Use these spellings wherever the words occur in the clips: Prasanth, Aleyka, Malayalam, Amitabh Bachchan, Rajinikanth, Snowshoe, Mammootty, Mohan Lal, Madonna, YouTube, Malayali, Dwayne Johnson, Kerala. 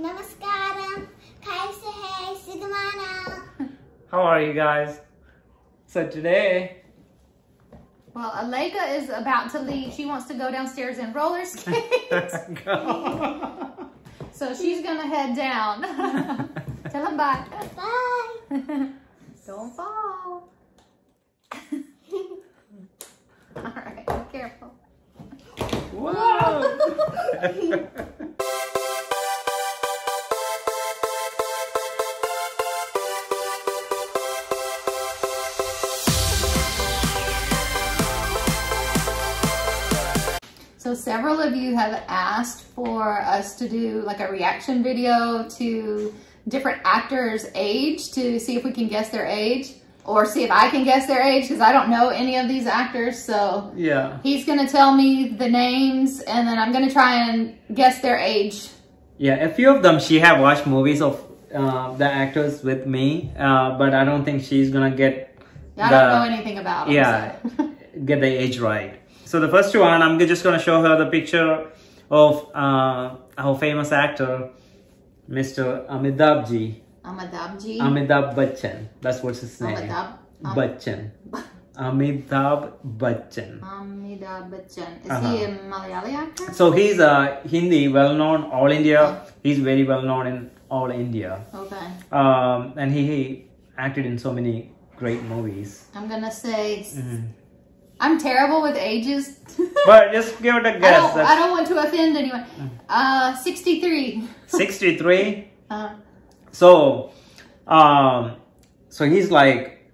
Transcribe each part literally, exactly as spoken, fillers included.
Namaskaram. Kaise hai Sidmana? How are you guys? So today... Well, Aleyka is about to leave. She wants to go downstairs and roller skate. So she's going to head down. Tell them bye. Bye. Don't fall. All right, be careful. Whoa! So several of you have asked for us to do like a reaction video to different actors' age to see if we can guess their age or see if I can guess their age because I don't know any of these actors. So yeah, he's going to tell me the names and then I'm going to try and guess their age. Yeah, a few of them she have watched movies of uh, the actors with me, uh, but I don't think she's going to get I the, don't know anything about them, yeah, so. Get the age right. So the first one, I'm just going to show her the picture of uh, our famous actor, Mister Amitabh ji. Amitabh ji. Amitabh Bachchan. That's what's his name. Amitabh. Am Bachchan. Amitabh Bachchan. Amitabh Bachchan. Is uh-huh. he a Malayali actor? So he's a Hindi, well-known, all India. Okay. He's very well-known in all India. Okay. Um, and he, he acted in so many great movies. I'm going to say... Mm-hmm. I'm terrible with ages. But just give it a guess. I don't, I don't want to offend anyone. Uh, sixty-three. sixty-three? Uh-huh. So, um, so he's like,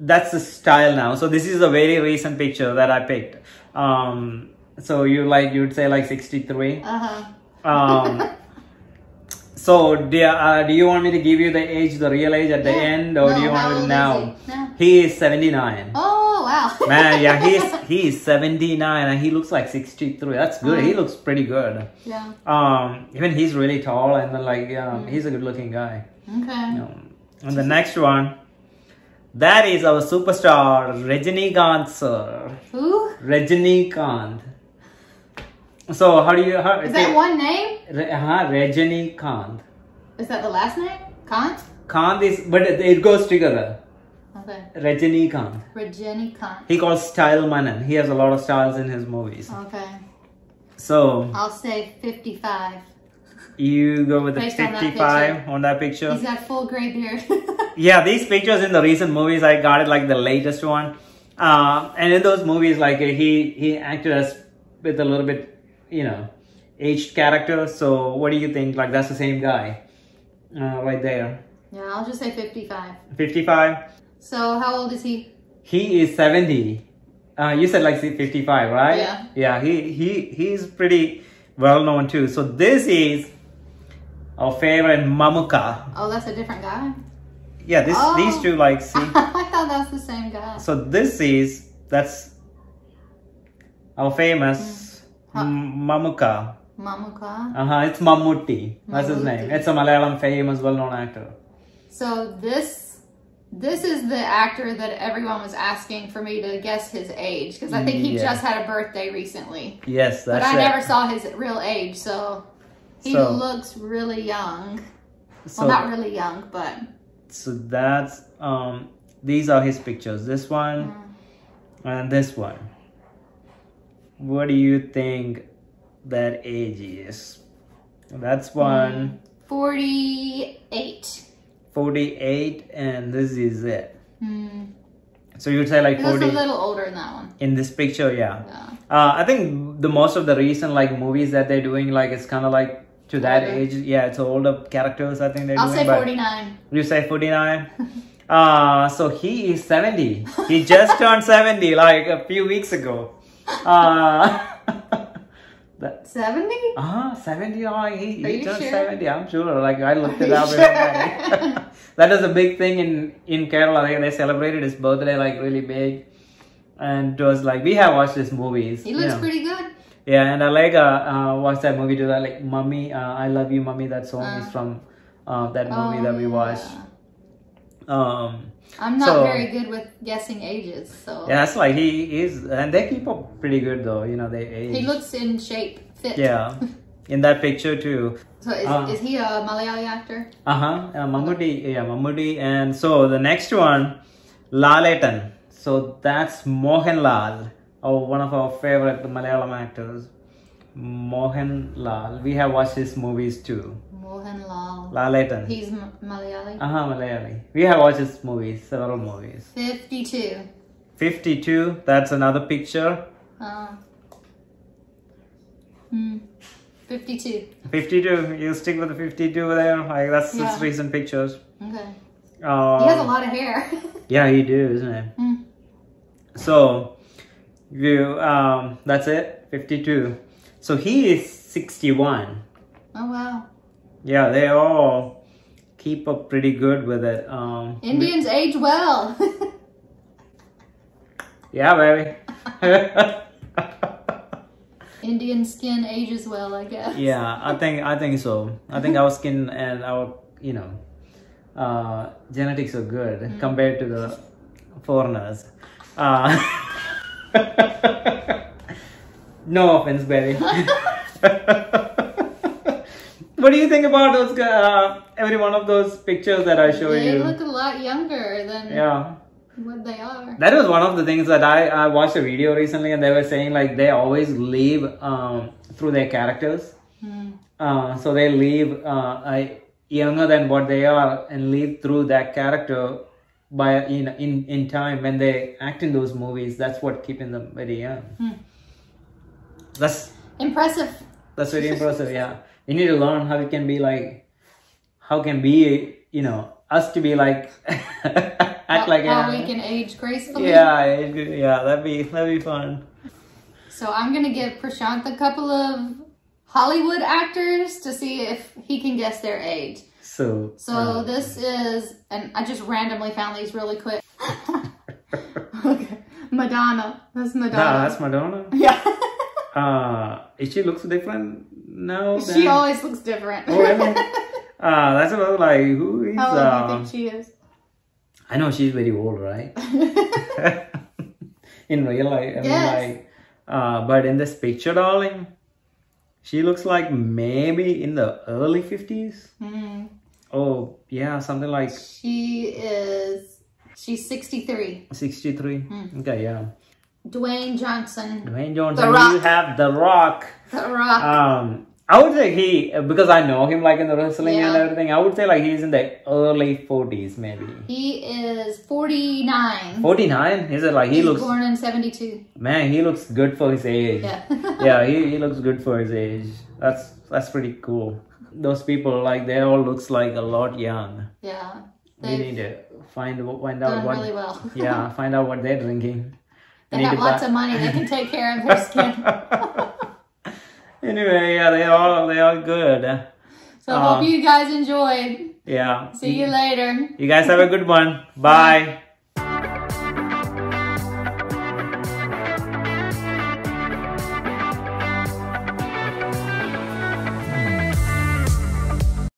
that's the style now. So this is a very recent picture that I picked. Um, so you like, you'd say like sixty-three. Uh-huh. Um, so do, uh, do you want me to give you the age, the real age at the yeah. end? Or no, do you want it now? He? No. He is seventy-nine. Oh. Wow. Man, yeah, he's he's seventy-nine and he looks like sixty-three. That's good. Mm. He looks pretty good. Yeah. Um, even he's really tall and then like yeah, mm. he's a good-looking guy. Okay. Um, and the next one, that is our superstar Rajinikanth sir. Who? Rajinikanth. So how do you? How, is that they, one name? Re, uh, Rajinikanth. Is that the last name? Kant. Kant is, but it, it goes together. Okay. Rajinikanth. Rajinikanth. He calls style Manan. He has a lot of styles in his movies. Okay. So. I'll say fifty-five. You go with Based the fifty-five on that, on that picture. He's got full gray beard. Yeah, these pictures in the recent movies, I got it like the latest one. Uh, and in those movies, like he, he acted as with a little bit, you know, aged character. So what do you think? Like that's the same guy uh, right there. Yeah, I'll just say fifty-five. fifty-five. So, how old is he? He is seventy. Uh, you said like fifty-five, right? Yeah. Yeah, he, he, he's pretty well known too. So, this is our favorite Mamuka. Oh, that's a different guy? Yeah, this oh. these two like, see? I thought that was the same guy. So, this is, that's our famous mm. Mamuka. Mamuka? Uh-huh, it's Mammootty. That's Mammootty. His name. It's a Malayalam famous well-known actor. So, this... This is the actor that everyone was asking for me to guess his age because I think he yeah. just had a birthday recently. Yes, that's But I it. never saw his real age, so he so, looks really young. So, well, not really young, but... So that's... Um, these are his pictures. This one mm. and this one. What do you think that age is? That's one... forty-eight. forty-eight, and this is it. Hmm. So you'd say like it forty. Looks a little older than that one. In this picture, yeah. yeah. Uh, I think the most of the recent like movies that they're doing, like it's kind of like to older. that age. Yeah, it's older characters. I think they're. I'll doing, say forty-nine. You say forty-nine. uh so he is seventy. He just turned seventy like a few weeks ago. Uh, That, seventy? Ah, uh, seventy. Oh, he, he turned sure? seventy. I'm sure. Like I looked Are it up. Sure? That is a big thing in in Kerala. Like, they celebrated his birthday like really big, and it was like we have watched his movies. He looks you know. pretty good. Yeah, and I like uh, uh watched that movie too. That like Mummy, uh, I Love You, Mummy. That song uh, is from uh, that movie um, that we watched. Um. I'm not so, very good with guessing ages, so yeah, that's like he is, and they keep up pretty good though. You know, they age. He looks in shape, fit. Yeah, in that picture too. So is, uh, is he a Malayali actor? Uh-huh, uh, Mammootty, yeah, Mammootty. And so the next one, Laletan. So that's Mohan Lal, oh, one of our favorite Malayalam actors. Mohan Lal. We have watched his movies too. Mohan Lal. Laletan. He's M Malayali? Uh-huh, Malayali. We have watched his movies, several movies. fifty-two. fifty-two, that's another picture. Uh, hmm. fifty-two. fifty-two, you stick with the fifty-two there. Like, that's yeah. His recent pictures. Okay. Uh, he has a lot of hair. Yeah, he do, isn't it? Mm. So, you, um, that's it, fifty-two. So he is sixty-one. Oh, wow. Yeah, they all keep up pretty good with it. Um, Indians we, age well. Yeah, baby. Indian skin ages well, I guess. Yeah, I think I think so. I think our skin and our, you know, uh, genetics are good mm. compared to the foreigners. Uh, no offense, baby. What do you think about those? Uh, every one of those pictures that I show you. They look a lot younger than. Yeah. What they are. That was one of the things that I, I watched a video recently, and they were saying like they always leave um, through their characters. Mm. Uh, so they leave uh, I, younger than what they are and leave through that character by in, in, in time when they act in those movies. That's what keeping them very young. Mm. That's impressive. That's very impressive, yeah. You need to learn how it can be like, how can be, you know, us to be like... Act like how we can age gracefully. Yeah, yeah, that'd be that'd be fun. So I'm gonna give Prashanth a couple of Hollywood actors to see if he can guess their age. So, so um, this is, and I just randomly found these really quick. Okay, Madonna. That's Madonna. Nah, that's Madonna. Yeah. uh, she looks different now. She than... always looks different. Oh, I mean, uh, that's about like who is. How old uh, do you think she is? I know she's very old, right? In real life, I mean, yes. Like, uh, but in this picture, darling, she looks like maybe in the early fifties. Mm. Oh, yeah, something like. She is. She's sixty-three. sixty-three. Mm. Okay, yeah. Dwayne Johnson. Dwayne Johnson. The Rock. You have The Rock. The Rock. Um, I would say he, because I know him like in the wrestling yeah. and everything, I would say like he's in the early forties maybe. He is forty-nine. forty-nine? Is it like he he's looks... born in seventy-two. Man, he looks good for his age. Yeah. Yeah, he, he looks good for his age. That's that's pretty cool. Those people, like they all looks like a lot young. Yeah. They need to find, find out what... really well. Yeah, find out what they're drinking. They, they got lots buy. of money. They can take care of their skin. Anyway, yeah, they all they all good. So um, hope you guys enjoyed. Yeah. See you later. You guys have a good one. Bye. Bye.